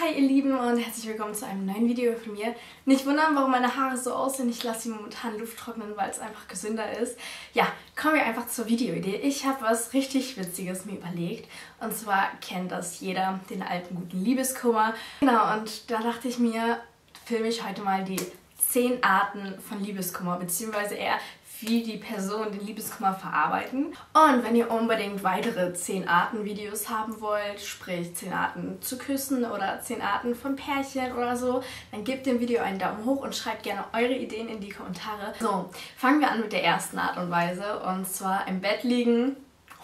Hi ihr Lieben und herzlich willkommen zu einem neuen Video von mir. Nicht wundern, warum meine Haare so aussehen. Ich lasse sie momentan Luft trocknen, weil es einfach gesünder ist. Ja, kommen wir einfach zur Videoidee. Ich habe was richtig Witziges mir überlegt. Und zwar kennt das jeder, den alten guten Liebeskummer. Genau, und da dachte ich mir, filme ich heute mal die 10 Arten von Liebeskummer, beziehungsweise eher wie die Personen den Liebeskummer verarbeiten. Und wenn ihr unbedingt weitere 10 Arten Videos haben wollt, sprich 10 Arten zu küssen oder 10 Arten von Pärchen oder so, dann gebt dem Video einen Daumen hoch und schreibt gerne eure Ideen in die Kommentare. So, fangen wir an mit der ersten Art und Weise, und zwar im Bett liegen,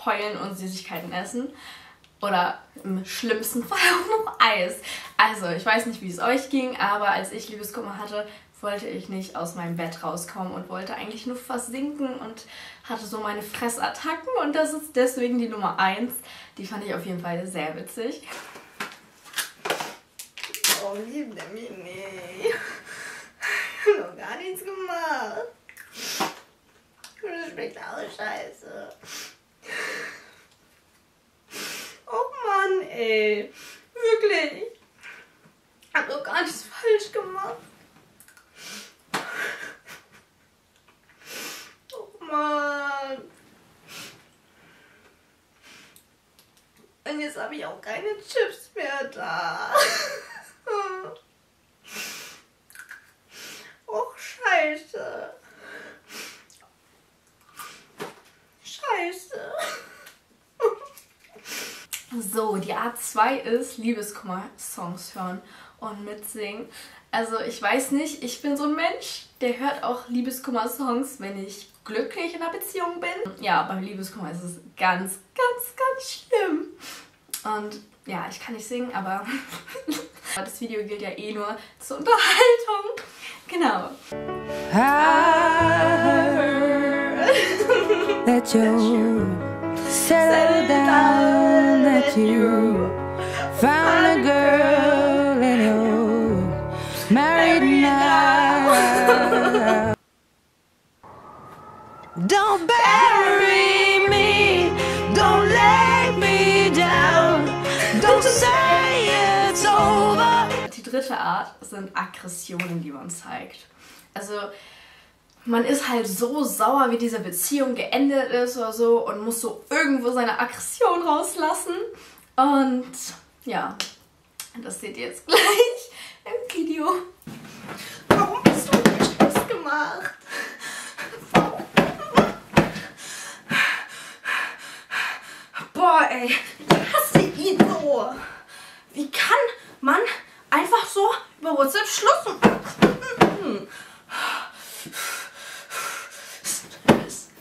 heulen und Süßigkeiten essen. Oder im schlimmsten Fall auch noch Eis. Also, ich weiß nicht, wie es euch ging, aber als ich Liebeskummer hatte, wollte ich nicht aus meinem Bett rauskommen und wollte eigentlich nur versinken und hatte so meine Fressattacken, und das ist deswegen die Nummer 1. Die fand ich auf jeden Fall sehr witzig. Oh, liebt er mich nicht. Ich hab noch gar nichts gemacht. Das schmeckt auch scheiße. Oh Mann, ey. Wirklich. Ich hab doch gar nichts falsch gemacht. Und jetzt habe ich auch keine Chips mehr da. Och, scheiße. Scheiße. So, die Art 2 ist Liebeskummer-Songs hören und mitsingen. Also ich weiß nicht, ich bin so ein Mensch, der hört auch Liebeskummer-Songs, wenn ich glücklich in einer Beziehung bin. Ja, beim Liebeskummer ist es ganz, ganz, ganz schlimm. Und ja, ich kann nicht singen, aber das Video gilt ja eh nur zur Unterhaltung. Genau. I heard that you settled down, that you found a girl and you're married now. Don't bury me, don't let me down, don't say it's over. Die dritte Art sind Aggressionen, die man zeigt. Also man ist halt so sauer, wie diese Beziehung geendet ist oder so, und muss so irgendwo seine Aggression rauslassen. Und ja, das seht ihr jetzt gleich im Video. Warum hast du mir Schluss gemacht? Boah, ey, ich hasse ihn so. Wie kann man einfach so über WhatsApp Schluss machen?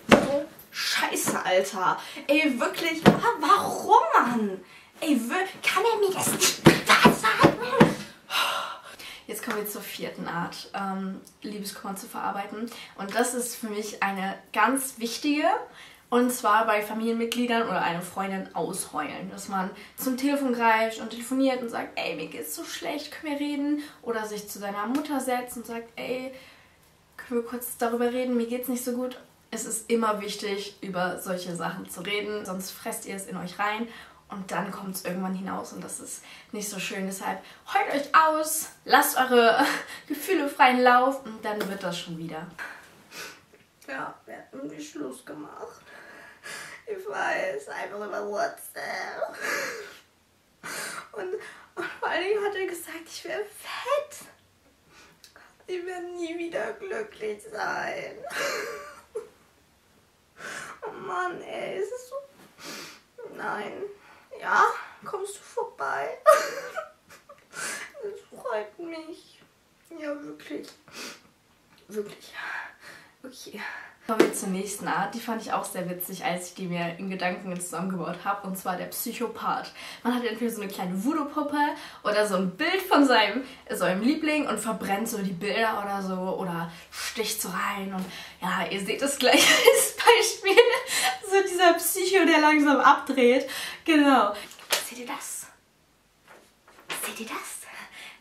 So scheiße, Alter. Ey, wirklich, warum, Mann? Ey, kann er mir das nicht sagen? Jetzt kommen wir zur vierten Art, Liebeskummer zu verarbeiten. Und das ist für mich eine ganz wichtige. Und zwar bei Familienmitgliedern oder einer Freundin ausheulen. Dass man zum Telefon greift und telefoniert und sagt, ey, mir geht's so schlecht, können wir reden? Oder sich zu seiner Mutter setzt und sagt, ey, können wir kurz darüber reden, mir geht's nicht so gut. Es ist immer wichtig, über solche Sachen zu reden, sonst fresst ihr es in euch rein und dann kommt es irgendwann hinaus und das ist nicht so schön. Deshalb heult euch aus, lasst eure Gefühle freien Lauf und dann wird das schon wieder. Ja, wir hatten mich Schluss gemacht. Ich weiß, einfach über WhatsApp. Und vor allen Dingen hat er gesagt, ich wäre fett. Ich werde nie wieder glücklich sein. Oh Mann, ey, ist es so? Nein. Ja, kommst du vorbei? Das freut mich. Ja, wirklich. Wirklich. Okay. Kommen wir zur nächsten Art. Die fand ich auch sehr witzig, als ich die mir in Gedanken zusammengebaut habe. Und zwar der Psychopath. Man hat entweder so eine kleine Voodoo-Puppe oder so ein Bild von seinem Liebling und verbrennt so die Bilder oder so. Oder sticht so rein. Und ja, ihr seht es gleich als Beispiel. So dieser Psycho, der langsam abdreht. Genau. Seht ihr das? Seht ihr das?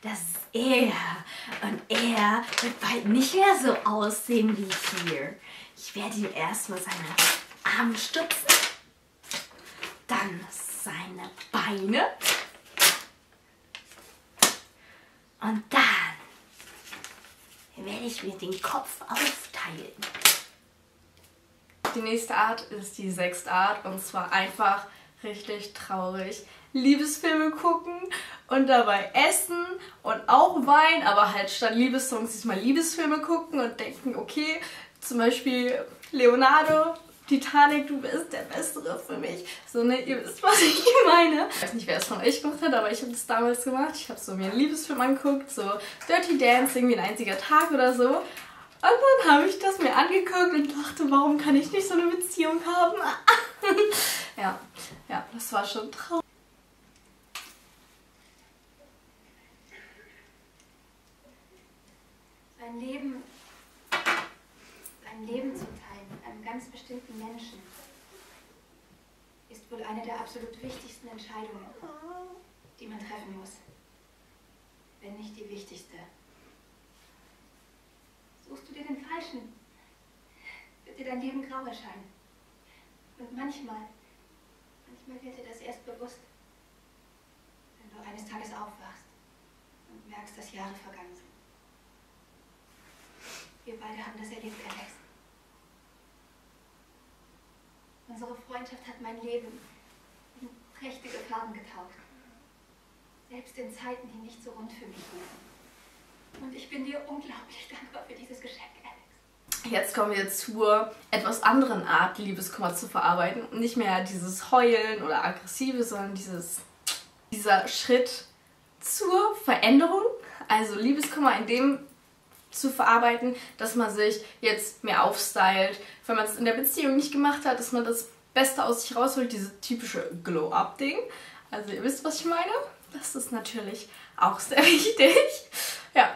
Das ist er. Und er wird bald nicht mehr so aussehen wie hier. Ich werde ihm erstmal seine Arme stützen, dann seine Beine Und dann werde ich mir den Kopf aufteilen. Die nächste Art ist die sechste Art, und zwar einfach richtig traurig Liebesfilme gucken und dabei essen und auch weinen, aber halt statt Liebessongs diesmal Liebesfilme gucken und denken, okay, zum Beispiel Leonardo, Titanic, du bist der Bessere für mich. So, ne, ihr wisst, was ich meine. Ich weiß nicht, wer es von euch gemacht hat, aber ich habe das damals gemacht. Ich habe so mir einen Liebesfilm angeguckt, so Dirty Dance, irgendwie ein einziger Tag oder so. Und dann habe ich das mir angeguckt und dachte, warum kann ich nicht so eine Beziehung haben? Ja, das war schon traurig. Ein Leben zu teilen mit einem ganz bestimmten Menschen ist wohl eine der absolut wichtigsten Entscheidungen, die man treffen muss, wenn nicht die wichtigste. Suchst du dir den Falschen, wird dir dein Leben grau erscheinen. Und manchmal wird dir das erst bewusst, wenn du eines Tages aufwachst und merkst, dass Jahre vergangen sind. Wir beide haben das erlebt, Alex. Unsere Freundschaft hat mein Leben in prächtige Farben getaucht. Selbst in Zeiten, die nicht so rund für mich liefen. Und ich bin dir unglaublich dankbar für dieses Geschenk, Alex. Jetzt kommen wir zur etwas anderen Art, Liebeskummer zu verarbeiten. Nicht mehr dieses Heulen oder Aggressive, sondern dieser Schritt zur Veränderung. Also Liebeskummer in dem zu verarbeiten, dass man sich jetzt mehr aufstylt, wenn man es in der Beziehung nicht gemacht hat, dass man das Beste aus sich rausholt, dieses typische Glow-Up-Ding. Also ihr wisst, was ich meine. Das ist natürlich auch sehr wichtig. Ja,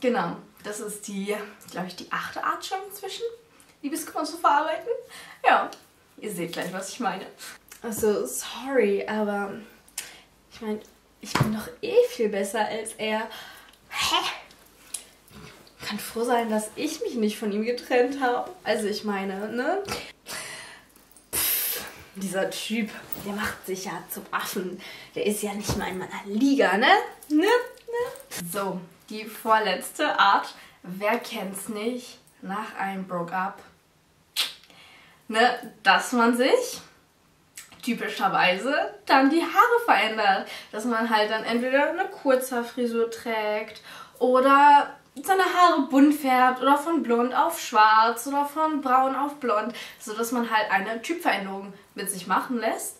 genau. Das ist die, glaube ich, die 8. Art schon inzwischen, Liebeskummer zu verarbeiten. Ja, ihr seht gleich, was ich meine. Also, sorry, aber ich meine, ich bin doch viel besser als er. Hä? Kann froh sein, dass ich mich nicht von ihm getrennt habe. Also ich meine, ne? Dieser Typ, der macht sich ja zum Affen. Der ist ja nicht mal in meiner Liga, ne? So, die vorletzte Art. Wer kennt's nicht? Nach einem Broke-up. Ne? Dass man sich typischerweise dann die Haare verändert. Dass man halt dann entweder eine Kurzhaarfrisur trägt oder seine Haare bunt färbt oder von blond auf schwarz oder von braun auf blond, sodass man halt eine Typveränderung mit sich machen lässt.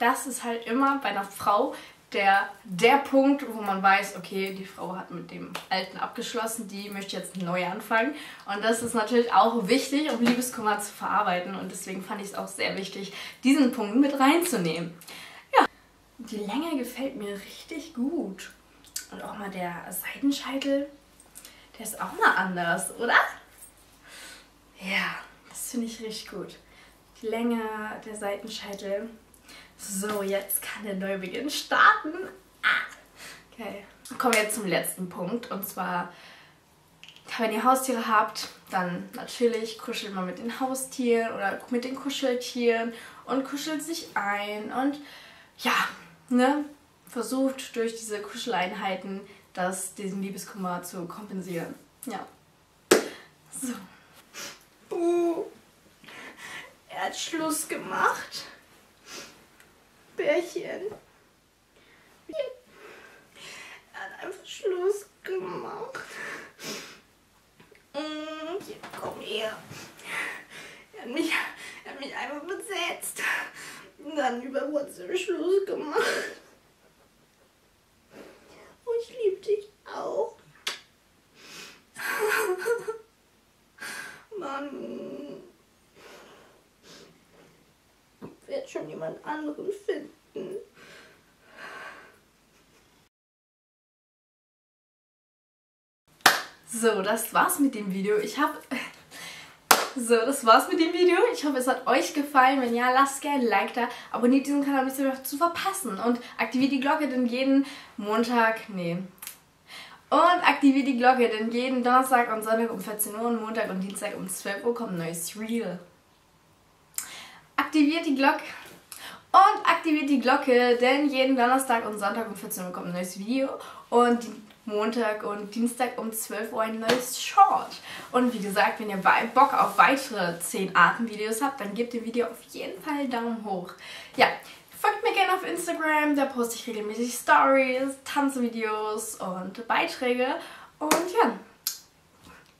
Das ist halt immer bei einer Frau der Punkt, wo man weiß, okay, die Frau hat mit dem Alten abgeschlossen, die möchte jetzt neu anfangen. Und das ist natürlich auch wichtig, um Liebeskummer zu verarbeiten, und deswegen fand ich es auch sehr wichtig, diesen Punkt mit reinzunehmen. Ja, die Länge gefällt mir richtig gut. Und auch mal der Seidenscheitel. Der ist auch mal anders, oder? Ja, das finde ich richtig gut. Die Länge, der Seitenscheitel. So, jetzt kann der Neubeginn starten. Okay. Kommen wir jetzt zum letzten Punkt. Und zwar, wenn ihr Haustiere habt, dann natürlich kuschelt man mit den Haustieren oder mit den Kuscheltieren und kuschelt sich ein. Und ja, ne? Versucht durch diese Kuscheleinheiten diesen Liebeskummer zu kompensieren. Ja. So. Er hat Schluss gemacht. Bärchen. Er hat einfach Schluss gemacht. Komm her. Er hat mich einfach besetzt. Und dann über WhatsApp Schluss gemacht. Ich liebe dich auch. Mann. Ich werde schon jemand anderen finden. So, das war's mit dem Video. Ich hoffe, es hat euch gefallen. Wenn ja, lasst gerne ein Like da. Abonniert diesen Kanal, um nichts mehr zu verpassen. Und aktiviert die Glocke, denn jeden Donnerstag und Sonntag um 14 Uhr und Montag und Dienstag um 12 Uhr kommt ein neues Reel. Aktiviert die Glocke. und aktiviert die Glocke, denn jeden Donnerstag und Sonntag um 14 Uhr kommt ein neues Video und Montag und Dienstag um 12 Uhr ein neues Short. Und wie gesagt, wenn ihr Bock auf weitere 10 Arten-Videos habt, dann gebt dem Video auf jeden Fall einen Daumen hoch. Ja, folgt mir gerne auf Instagram, da poste ich regelmäßig Stories, Tanzvideos und Beiträge. Und ja,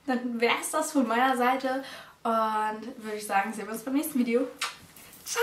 dann wäre es das von meiner Seite und würde ich sagen, sehen wir uns beim nächsten Video. Ciao!